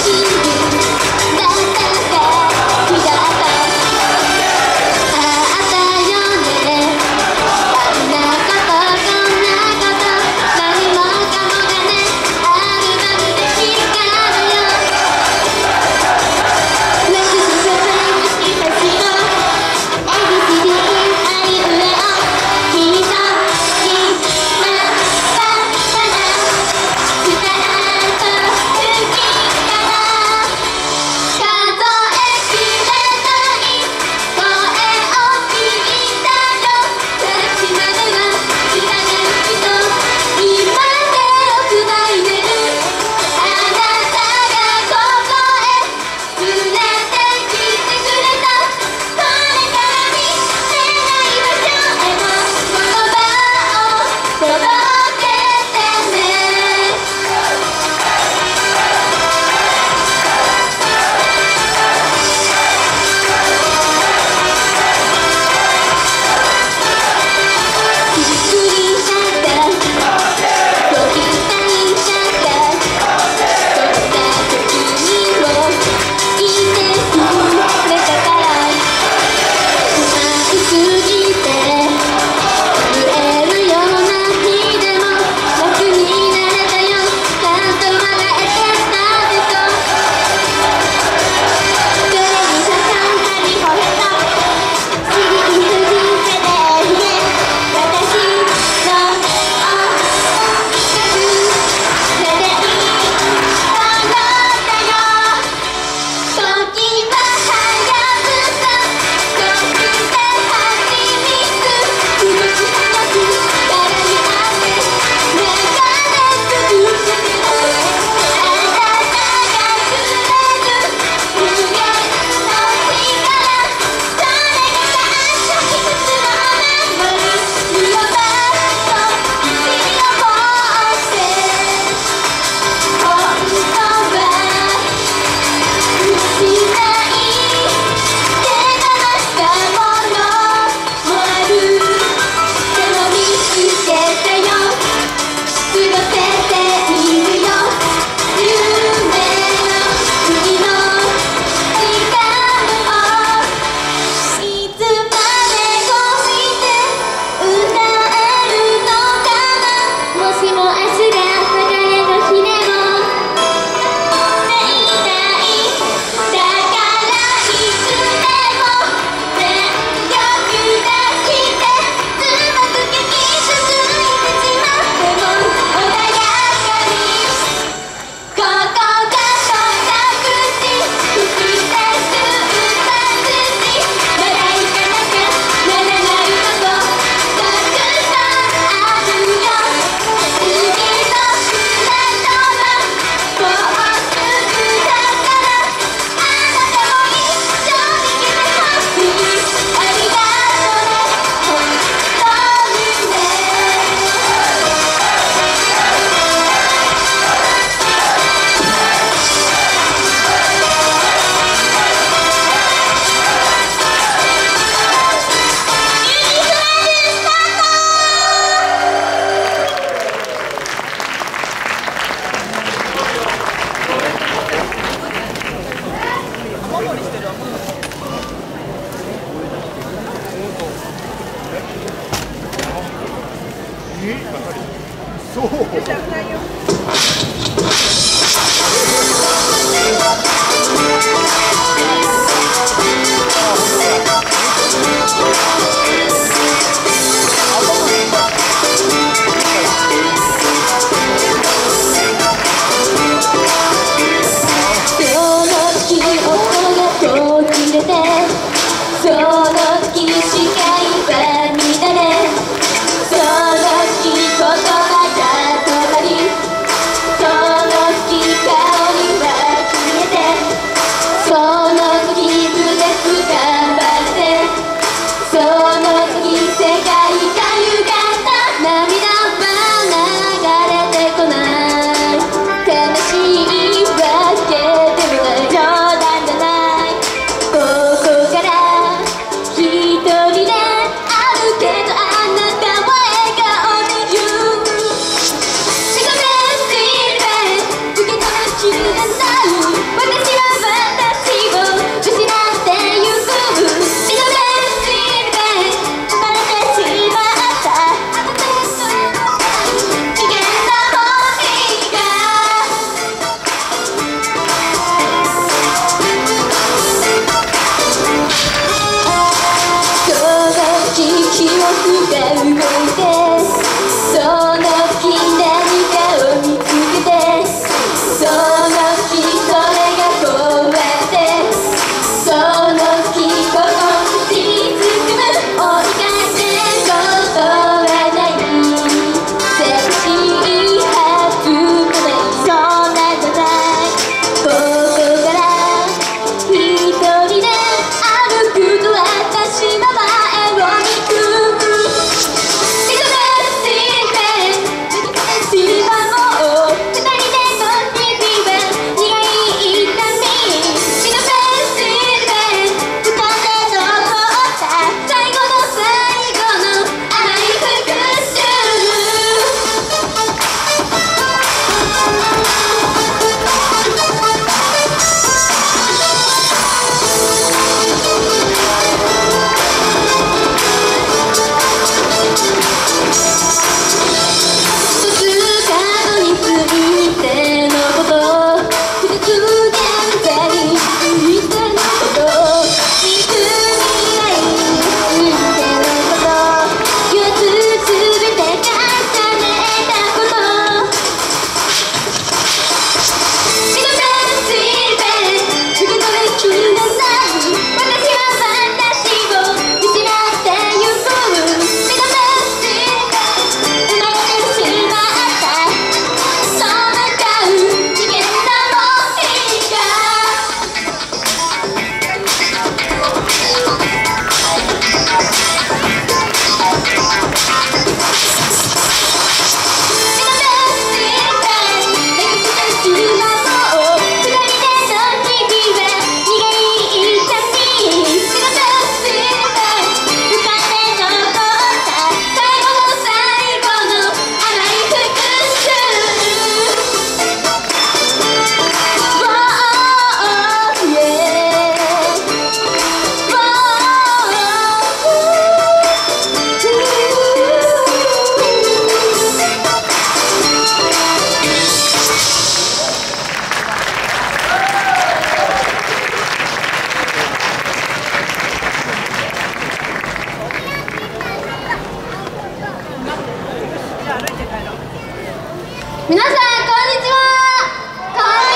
「記憶が動いて、その日何かを見つけて、その日それがこうやって、その日ここに沈む。追いかけることはない、寂しいはずもない、そんなことない。ここから一人で歩くと私は皆さん、こんにちは。こん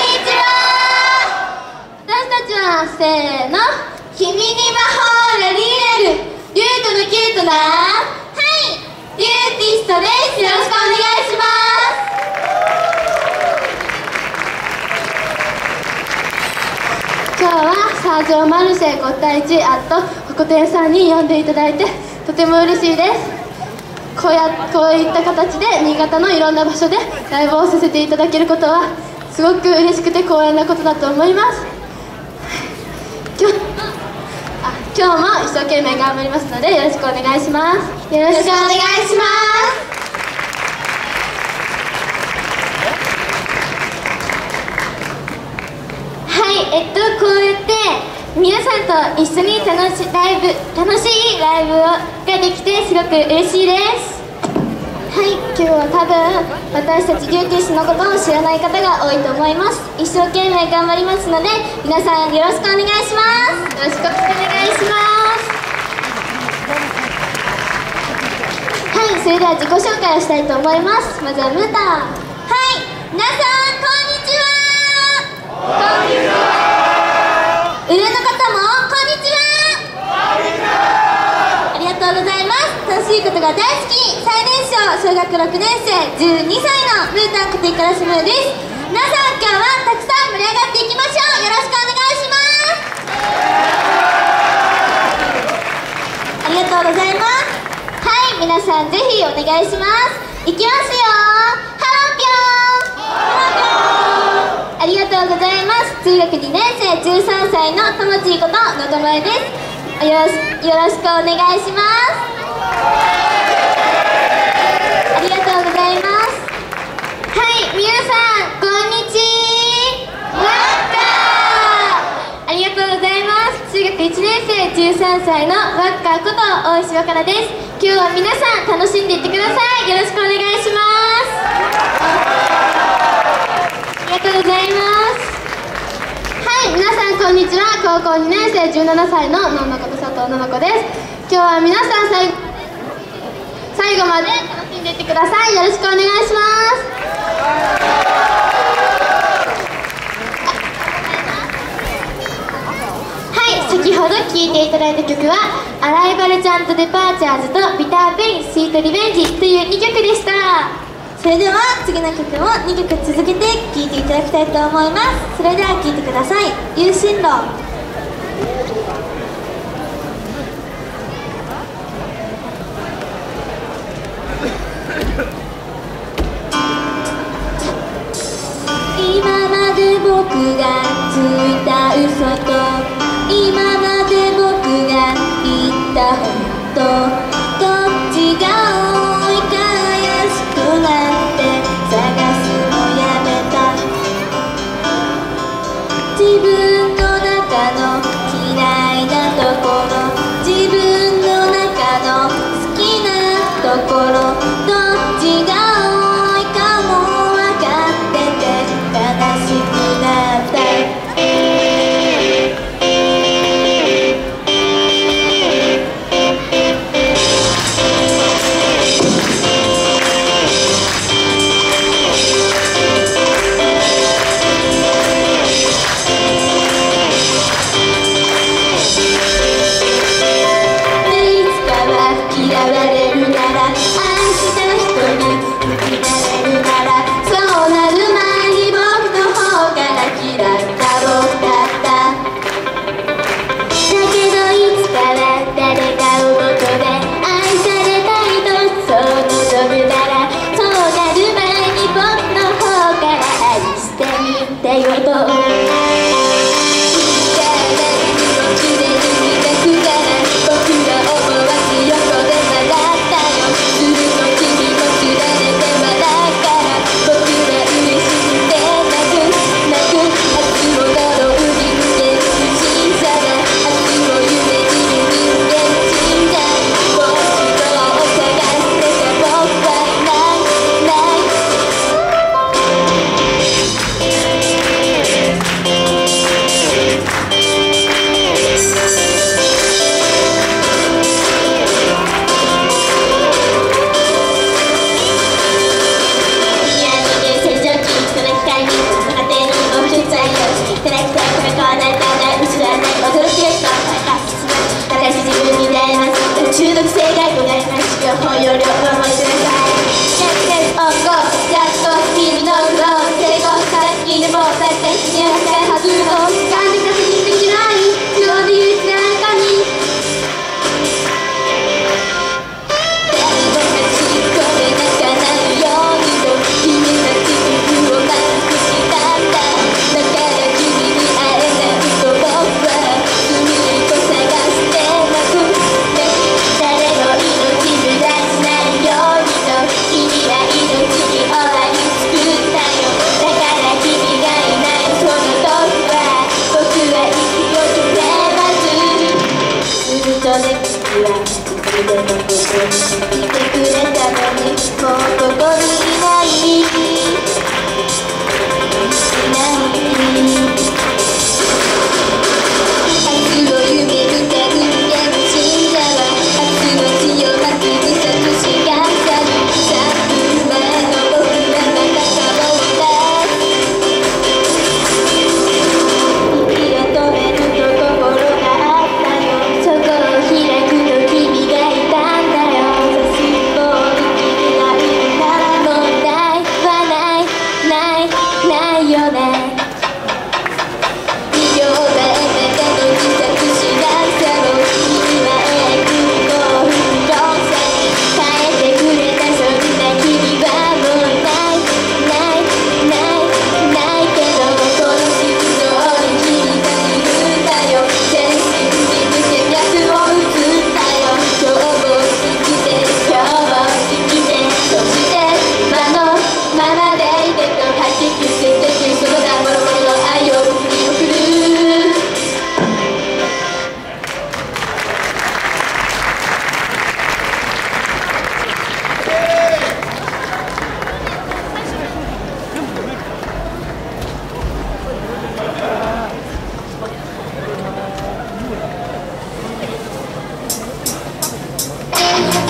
にちは。私たちは、せーの、君に魔法がリエル、リュウトのキュートな、はい、リュウティストです。よろしくお願いします。今日は、サージョマルシェ5対1アットココ店さんに呼んでいただいて、とても嬉しいです。こういった形で新潟のいろんな場所でライブをさせていただけることはすごく嬉しくて光栄なことだと思います。今日も一生懸命頑張りますのでよろしくお願いします。よろしくお願いします。はい、こうやって皆さんと一緒に楽しいライブができてすごく嬉しいです。はい、今日は多分私たちリュウティスのことを知らない方が多いと思います。一生懸命頑張りますので皆さんよろしくお願いします。よろしくお願いします。はい、それでは自己紹介をしたいと思います。まずはムータ。はい、皆さんこんにちは。こんにちは。上の方もこんにちは。こんにちは。ありがとうございます。楽しいことが大好き、最年少、小学6年生12歳のムータンこと筏史夢です。皆さん今日はたくさん盛り上がっていきましょう。よろしくお願いします。ありがとうございます。はい、皆さんぜひお願いします。いきますよ。ハロンピョン。ありがとうございます。中学2年生13歳のともちいことのどまえです。よろしくお願いします。ありがとうございます。はい、皆さんこんにちは。ありがとうございます。中学1年生13歳のわっかこと大石わからです。今日は皆さん楽しんでいってください。よろしくお願いします。ありがとうございます。皆さんこんにちは。高校2年生17歳ののんのこと佐藤ののこです。今日は皆さん最後最後まで楽しんでいってください。よろしくお願いします。はい、先ほど聴いていただいた曲は「アライバルちゃんとデパーチャーズ」と「ビターペインスイートリベンジ」という2曲でした。それでは次の曲も2曲続けて聴いていただきたいと思います。それでは聴いてください。有神路。僕がついた嘘と今まで僕が言った本当、どっちが多いか怪しくなって探すのやめた。自分の中の嫌いなところ、自分の中の好きなところ、どっちが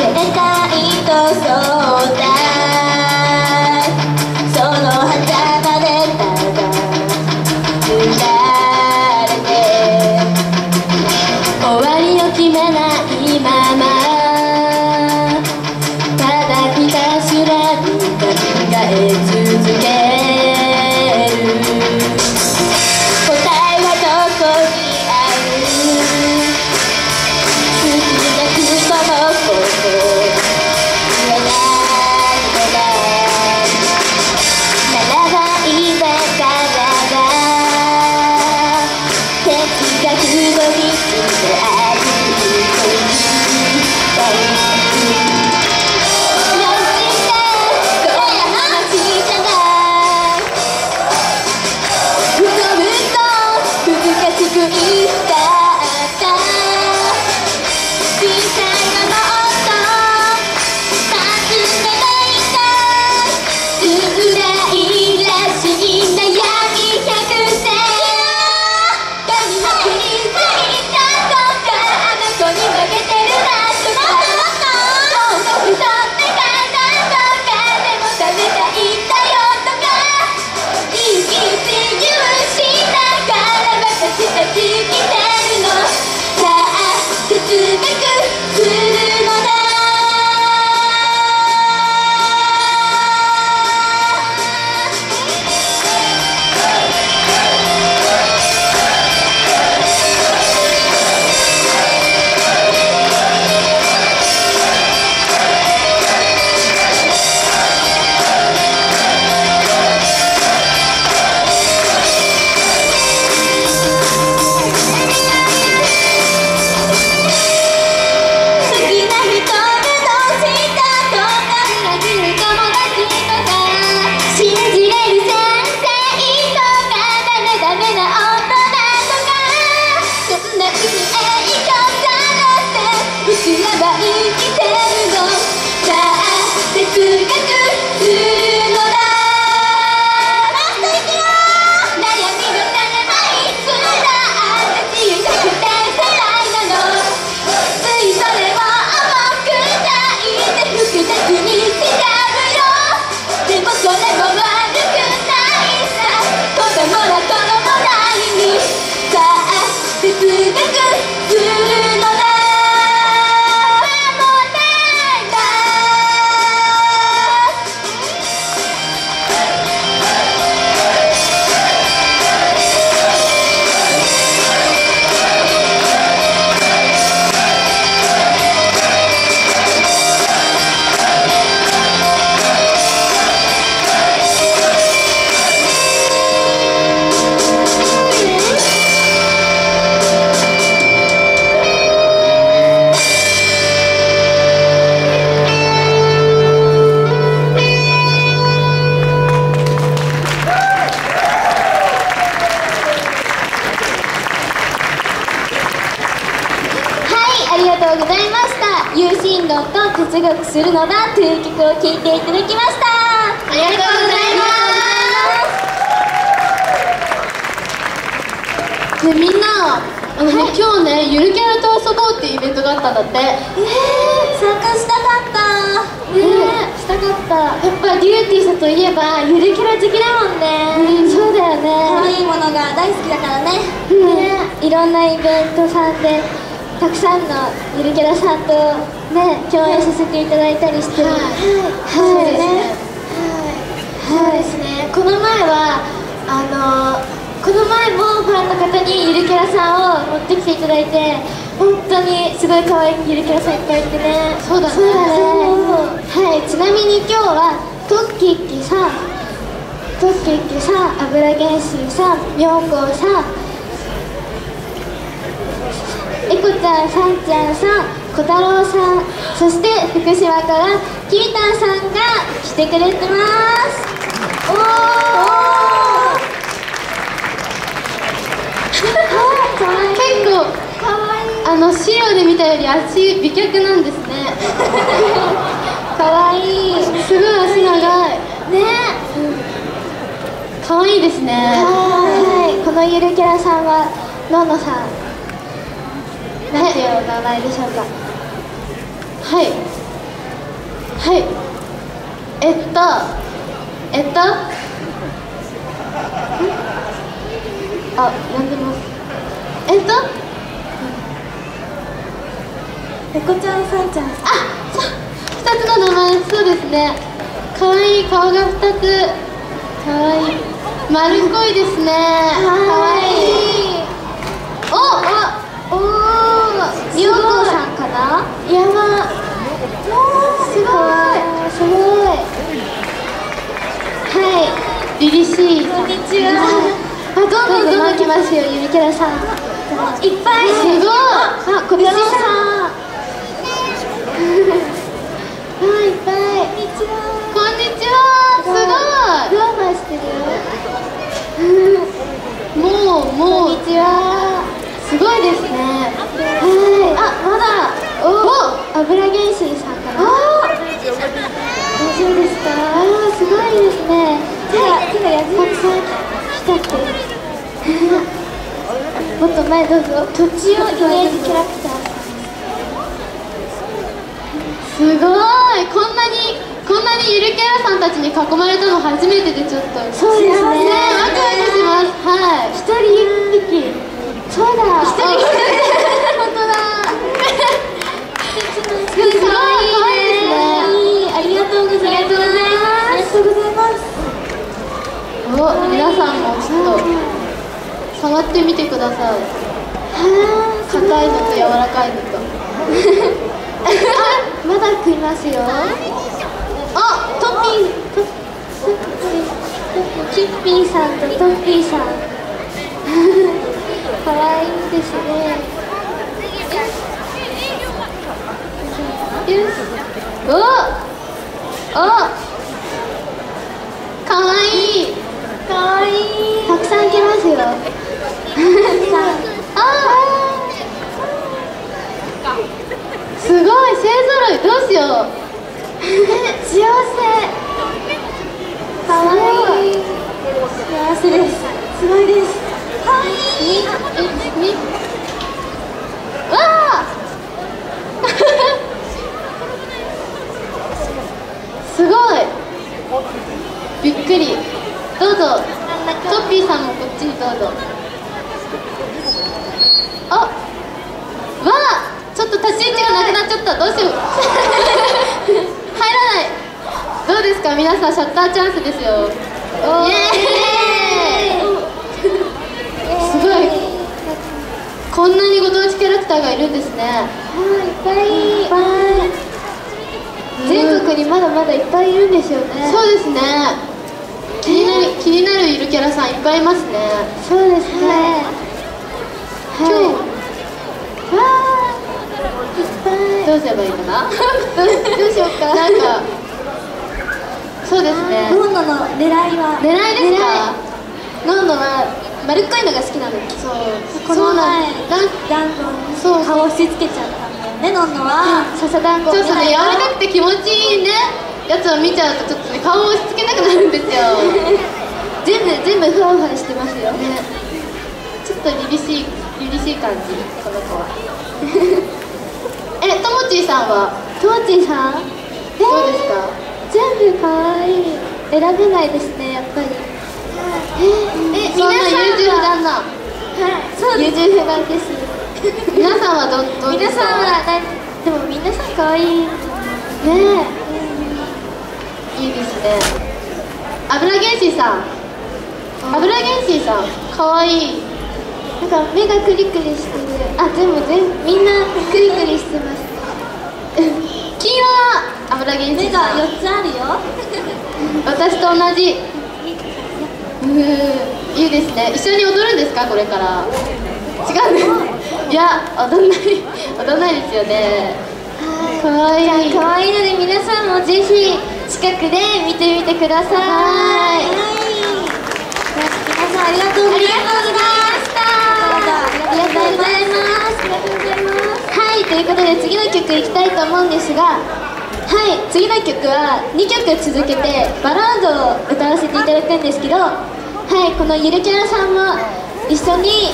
世界するのだという曲を聴いていただきました。ありがとうございます。でみんなはい、今日ねゆるキャラと遊ぼうっていうイベントがあったんだって。参加したかったしたかった。やっぱりりゅうてぃさんといえばゆるキャラ好きだもんね。そうだよね。可愛いものが大好きだからね。いろんなイベントさんでたくさんのゆるキャラさんとね、共演させていただいたりして、そうですね。この前はこの前もファンの方にゆるキャラさんを持ってきていただいて、本当にすごい可愛いゆるキャラさんいっぱいいてね。そうだね。はい。ちなみに今日はトッキッキさん、油原しさん、妙高さん、エコちゃん、さんちゃんさん、小太郎さん、そして福島からきびたんさんが来てくれてます。おーおー結構資料で見たより足美脚なんですね。かわいい。すごい足長いね。かわいいですね。はい、このゆるキャラさんはののさんなんていうお名前でしょうか。はい、はい。あ、読んでます。猫ちゃん、さんちゃん。あ、2つの名前、そうですね。可愛い顔が2つ。可愛い。丸っこいですね。可愛い。おお、りょうこさんかな。山。すごい。すごい。はい。凛々しい。こんにちは。あ、どんどんどんどん来ますよ、ゆみキャラさん。いっぱい。すごい。あ、こびさん。いっぱい。こんにちは。こんにちは。すごい。ふわふわしてる。もう。こんにちは。すごいですね。あ、まだ。おお、油原神さんかな。大丈夫ですか。あ、すごいですね。たくさん。もっと前どうぞ。土地をイメージキャラクターすごい。こんなにゆるキャラさんたちに囲まれたの初めてで、ちょっとそうですね、ワクワクします。はい、一人一匹。そうだ、一人一匹。本当だ。すごいですね。ありがとうございます。ありがとうございます。お、皆さんもちょっと触ってみてください。硬いのと柔らかいのと。まだ食いますよ。あ、トッピー、キッピーさんとトッピーさん。可愛いですね。お、可愛い。可愛い。たくさん来ますよ。すごい。勢ぞろい。どうしよう。幸せ。かわいい。幸せです。すごいです。はい。わあ。すごい。びっくり。どうぞ。トッピーさんもこっちにどうぞ。あ、わあ、ちょっと立ち位置がなくなっちゃった。どうしよう。入らない。どうですか、皆さん、シャッターチャンスですよ。イエーイ。すごい。こんなにご当地キャラクターがいるんですね。いっぱい。全国にまだまだいっぱいいるんですよね。そうですね。気になるいるキャラさんいっぱいいますね。そうですね。今日、わー、いっぱい。どうすればいいかな。どうしようか。なんか、そうですね。ロンドンの狙いは。狙いですか。ロンドンは丸っこいのが好きなの。そう。この前ダンゴに顔を押し付けちゃったんだよね。ロンドンは笹ダンゴ。そうそうね、柔らかくて気持ちいいねやつを見ちゃうと、ちょっとね、顔を押し付けなくなるんですよ。全部ふわふわしてますよね。ちょっと凛々しい感じ、この子は。ともちーさんは、どうですか。全部可愛い。選べないですね、やっぱり。そんな優柔不断な。優柔不断です。皆さんはどうですか。でも皆さん可愛い。ねえ。いいですね。油原神さん、可愛い。なんか目がクリクリしてる。あ、全部みんなクリクリしてます。黄色は油原神さん。目が4つあるよ。私と同じ。いいですね。一緒に踊るんですか、これから。違うね。いや、踊んないですよね。かわいいので、皆さんもぜひ近くで見てみてください。皆さんありがとうございます。はい、ということで次の曲いきたいと思うんですが、はい、次の曲は2曲続けてバラードを歌わせていただくんですけど、はい、このゆるキャラさんも一緒に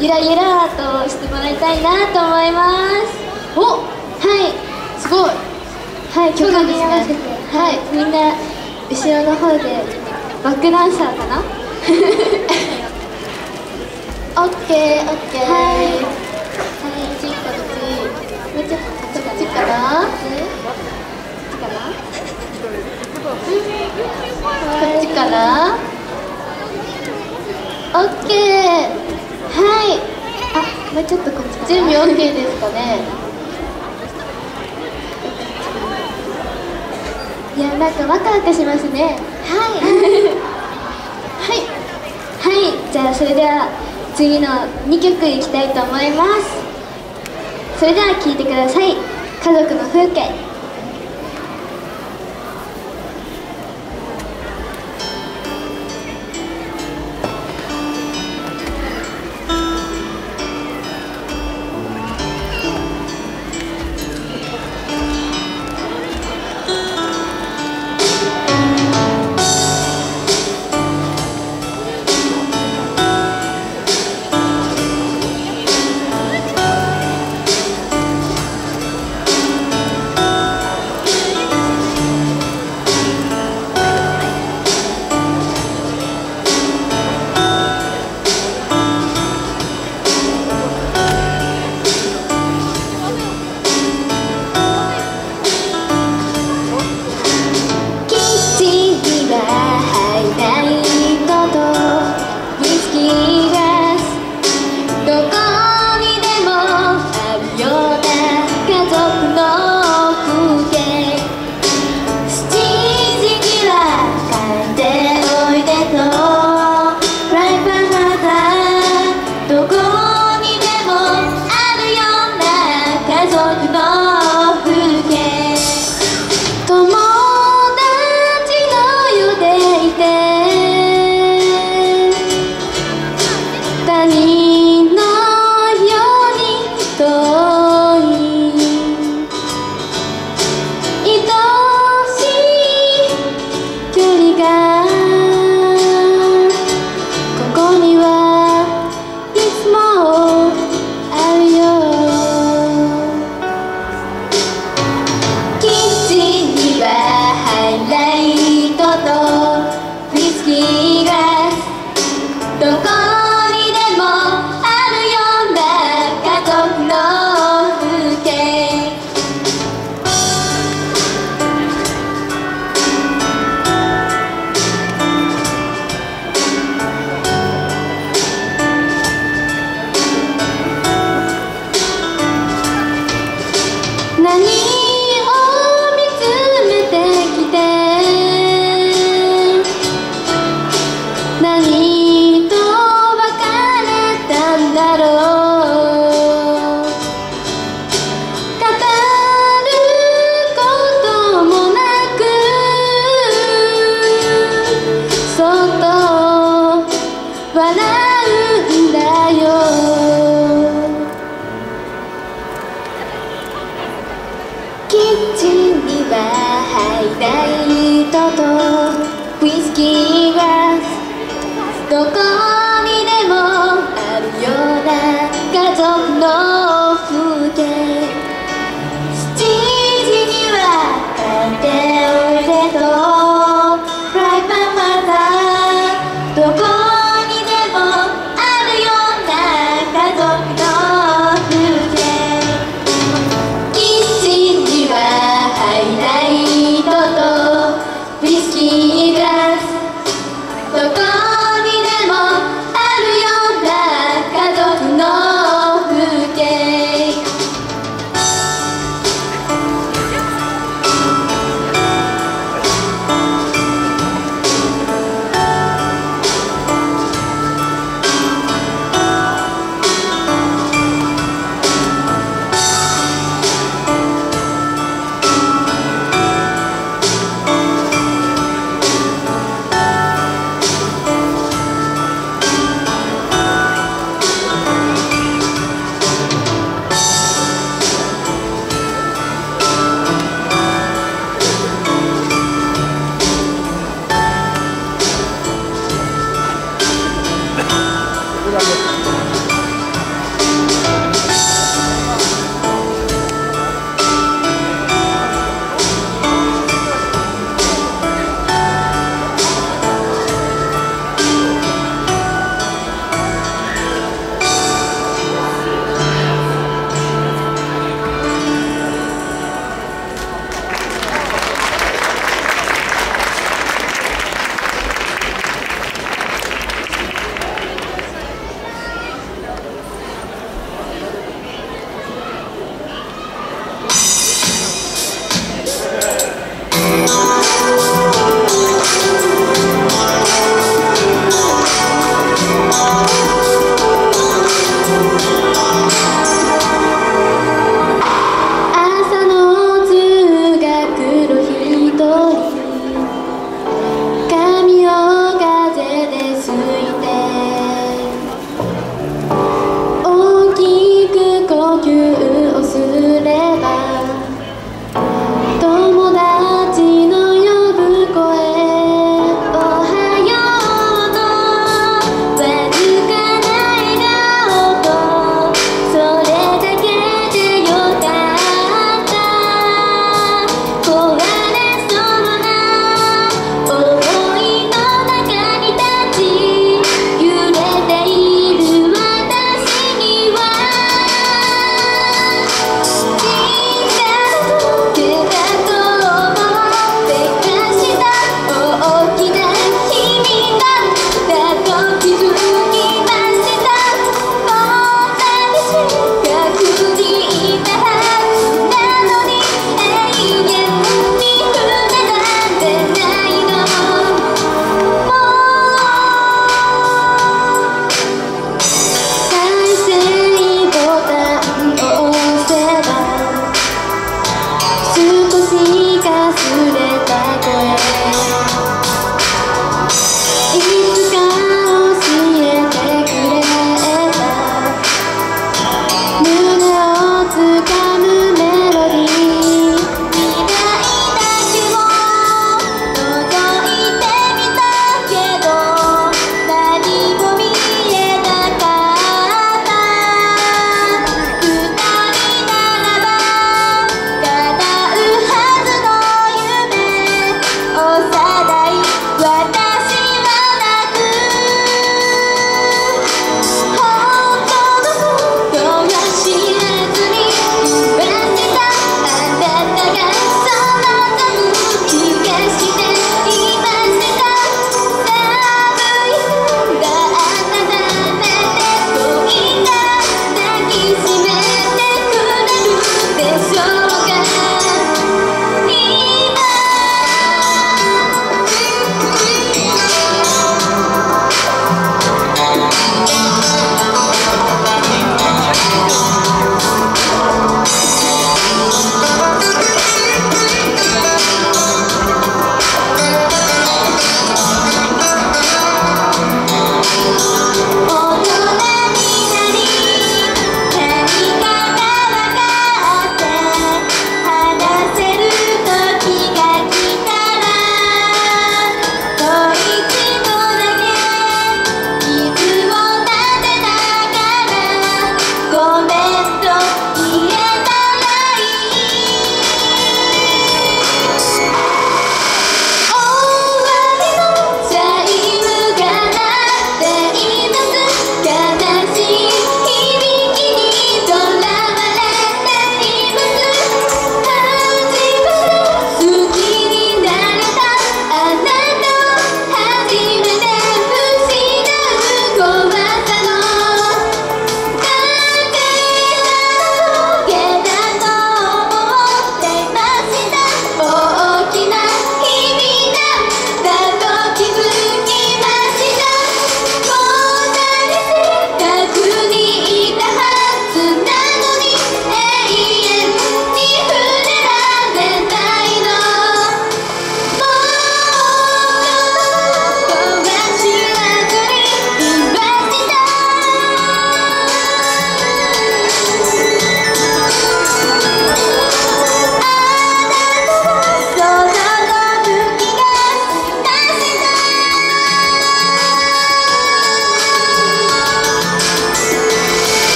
ゆらゆらとしてもらいたいなと思います。お、はい、すごい。はい、曲に合わせて、はい、みんな後ろの方でバックダンサーかな。オッケー、オッケー。はい、はい、チッカの次。めっちゃチッカだ。チッカだ。こっちかな。オッケー。はい。あ、もうちょっとこっち。準備オッケーですかね。いや、なんかワクワクしますね。はいはいはい、じゃあそれでは次の2曲いきたいと思います。それでは聴いてください。家族の風景。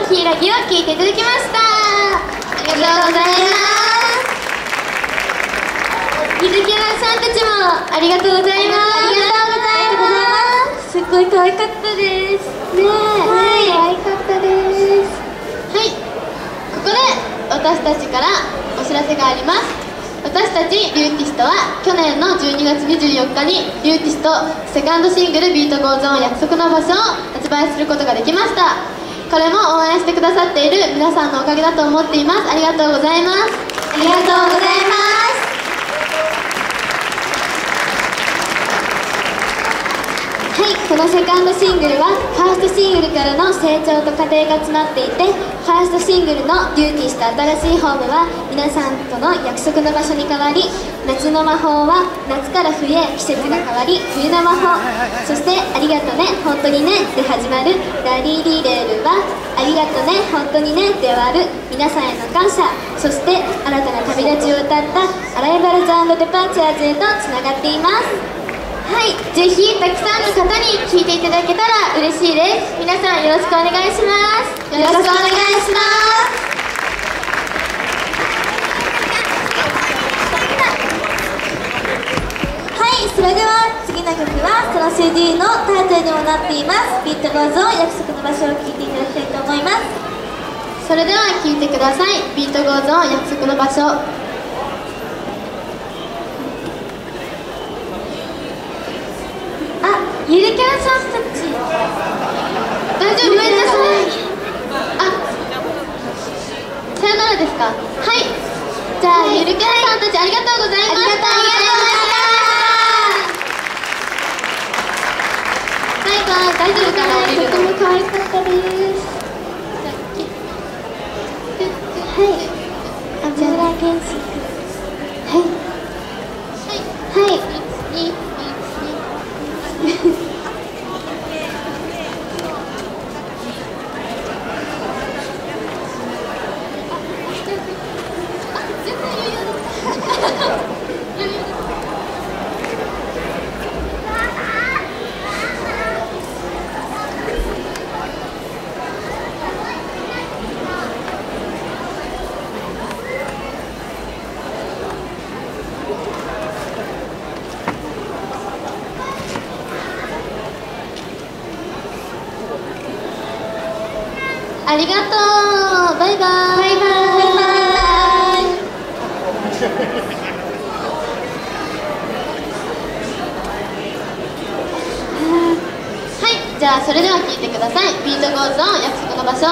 の「ひいらぎ」を聴いていただきました。ありがとうございます。ゆずキャラさんたちもありがとうございます。すごい可愛かったですね。はい、可愛かったです。はい、ここで私たちからお知らせがあります。私たちリューティストは去年の12月24日にリューティストセカンドシングル「ビートゴーゾーン約束の場所」を発売することができました。これも応援してくださっている皆さんのおかげだと思っています。ありがとうございます。ありがとうございます。はい、このセカンドシングルはファーストシングルからの成長と過程が詰まっていて、ファーストシングルの「ビューティーした新しいホーム」は皆さんとの約束の場所に変わり、夏の魔法は夏から冬へ季節が変わり冬の魔法、そして「ありがとね本当にね」で始まるラリーリレールは「ありがとね本当にね」で終わる皆さんへの感謝、そして新たな旅立ちを歌った「アライバルズ&デパーチャーズ」へとつながっています。はい、ぜひたくさんの方に聴いていただけたら嬉しいです。皆さんよろしくお願いします。よろしくお願いします。はい、それでは次の曲はその CD のタイトルにもなっています「ビートゴーズオン約束の場所」を聴いていただきたいと思います。それでは聴いてください。ビートゴーズオン約束の場所。ゆるキャラさんたち大丈夫？ごめんなさい。あ、さよならですか？はい、じゃあゆるキャラさんたちありがとうございました。最後は大丈夫かな？とても可愛かったです。はい、安村健司君。はいはいはい。ありがとう。バイバーイ。バイバーイ。はい、じゃあそれでは聴いてください。ビートゴーズオン約束の場所。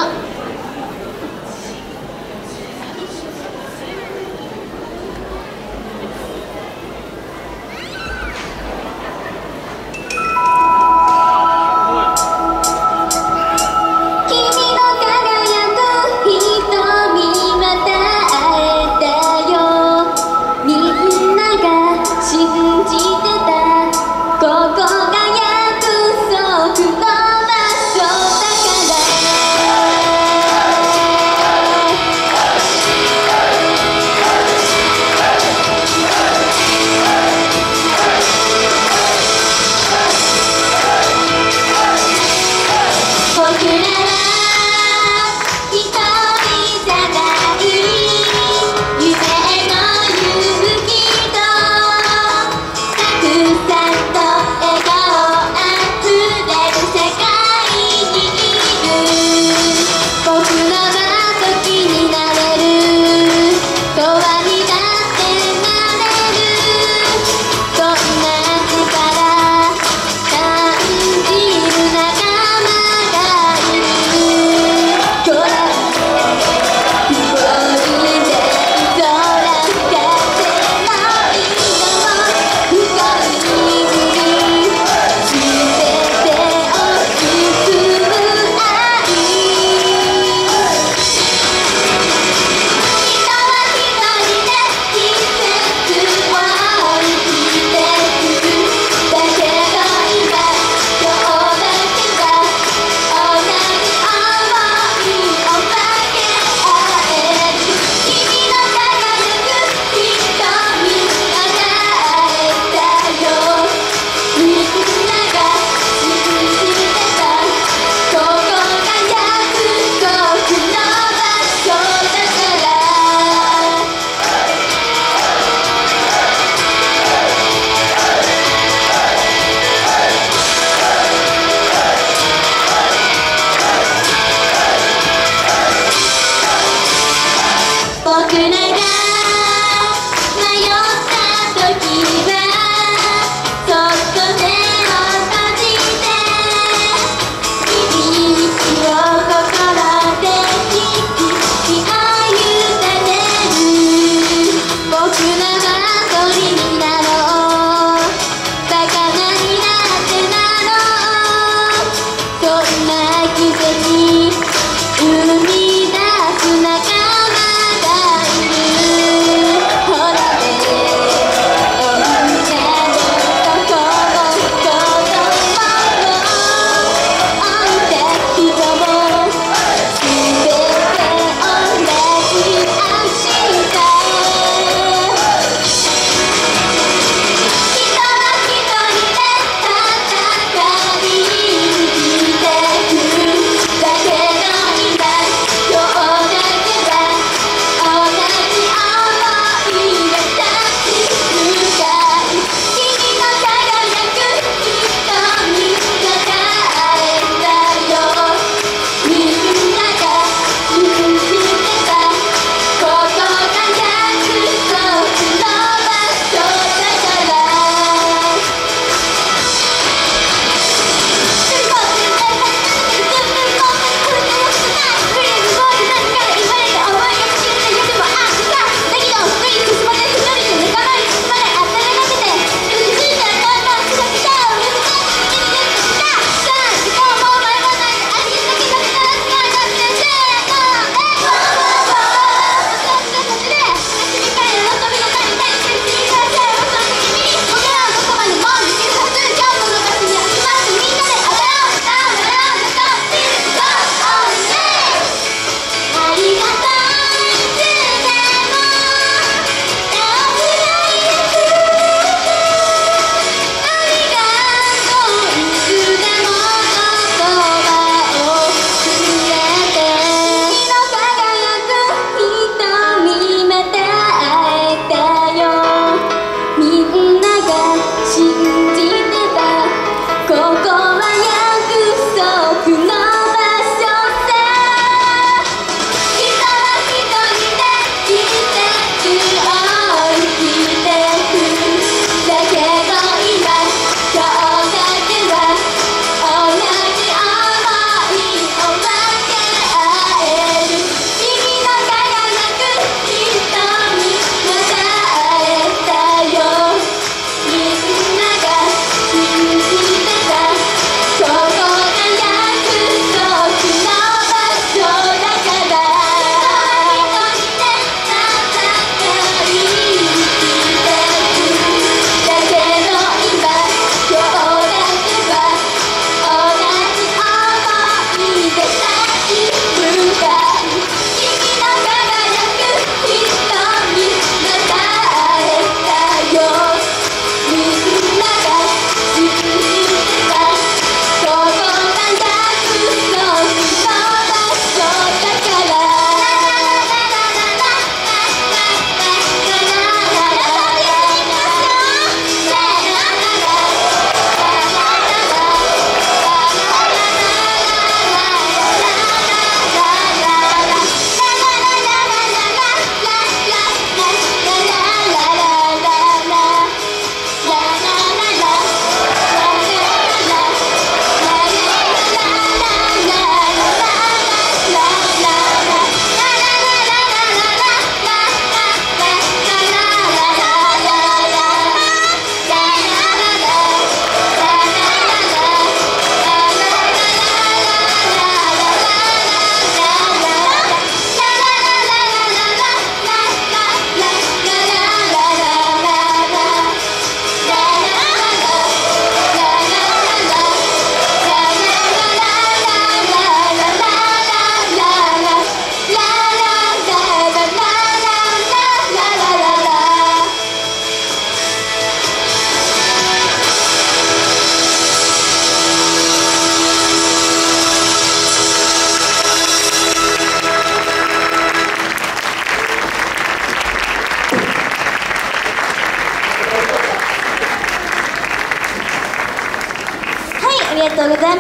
ありがとうござ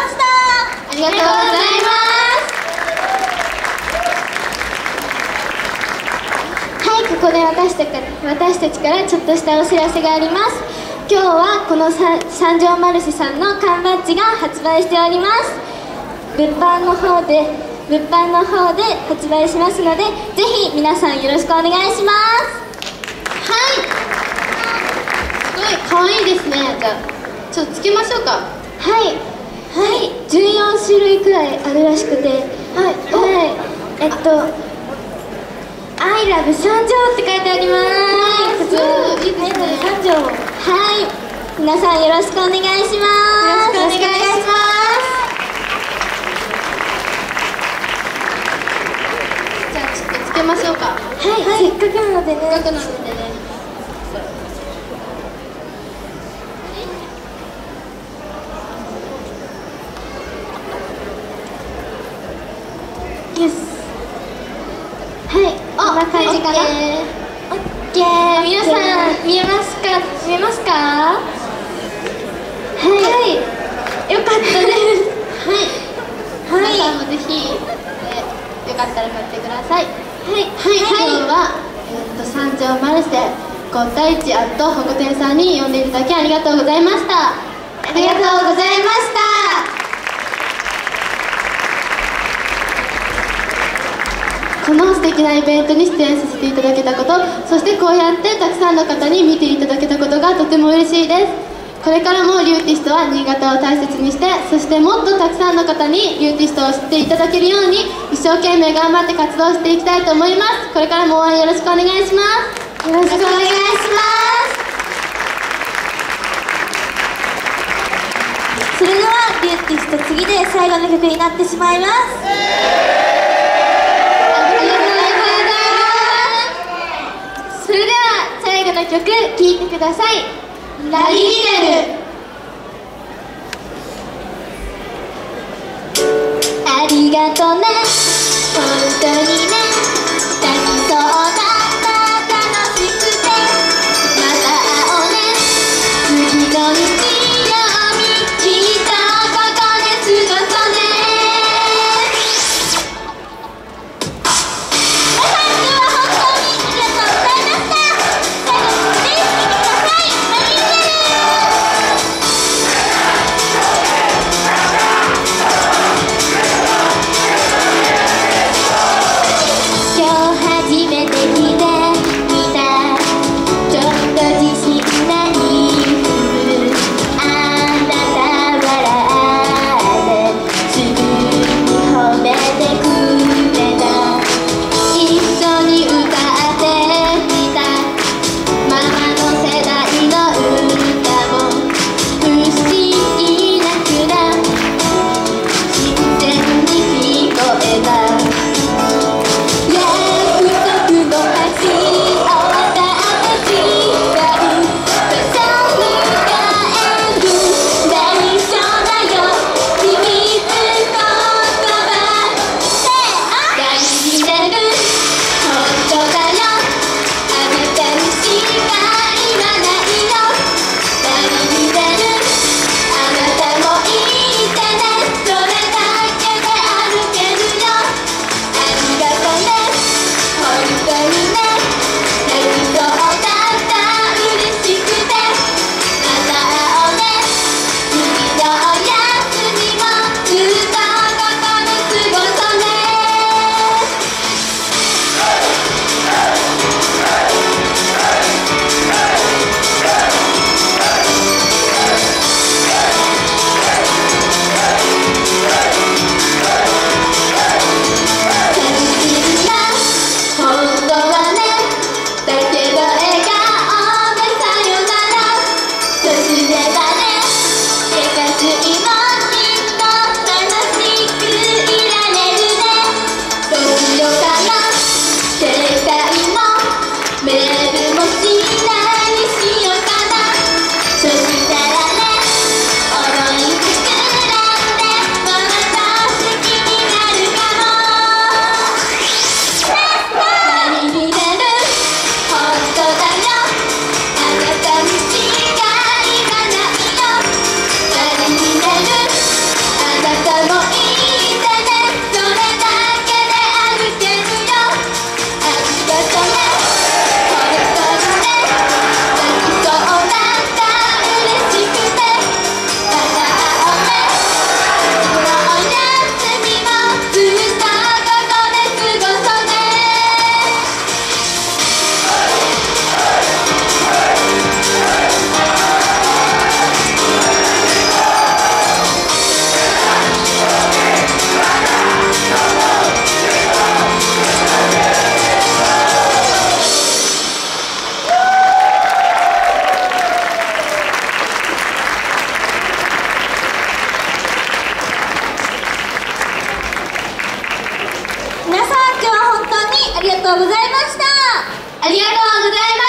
います。で私たちからちょっとしたお知らせがあります。今日はこの三条マルシェさんの缶バッジが発売しております。物販の方で発売しますので、ぜひ皆さんよろしくお願いします。はい、すごい可愛いですね。じゃあちょっとつけましょうか。はいはい、14種類くらいあるらしくて、はいはい、アイラブ三条って書いてあります。はい、いいですね、三条。はい、皆さんよろしくお願いします。よろしくお願いします。じゃあちょっとつけましょうか。はい、はい、せっかくなのでね、せっかくなのでね、イエス。こんな感じかな。オッケー。皆さん見えますか？見えますか？はい。よかったです。はい。皆さんもぜひよかったら買ってください。はいはい。今日は三条マルシェ五対一アットホコ天さんに呼んでいただきありがとうございました。ありがとうございました。この素敵なイベントに出演させていただけたこと、そしてこうやってたくさんの方に見ていただけたことがとても嬉しいです。これからもリューティストは新潟を大切にして、そしてもっとたくさんの方にリューティストを知っていただけるように一生懸命頑張って活動していきたいと思います。これからも応援よろしくお願いします。よろしくお願いします。それではリューティスト、次で最後の曲になってしまいます。それでは最後の曲聴いてください。ラリーデル。ありがとね、本当にね、泣きそうだ。ありがとうございました。ありがとうございま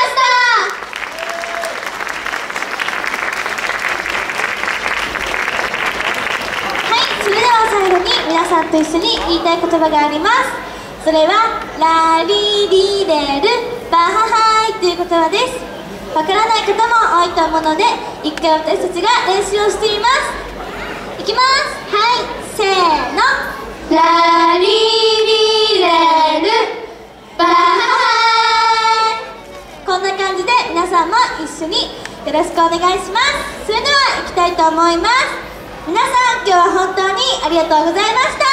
した。それでは最後に皆さんと一緒に言いたい言葉があります。それはラリリレルバハハイという言葉です。わからない方も多いと思うので、一回私たちが練習をしてみます。いきます。はい、せーの、ラリリレルバハハイ。こんな感じで皆さんも一緒によろしくお願いします。それでは行きたいと思います。皆さん、今日は本当にありがとうございました。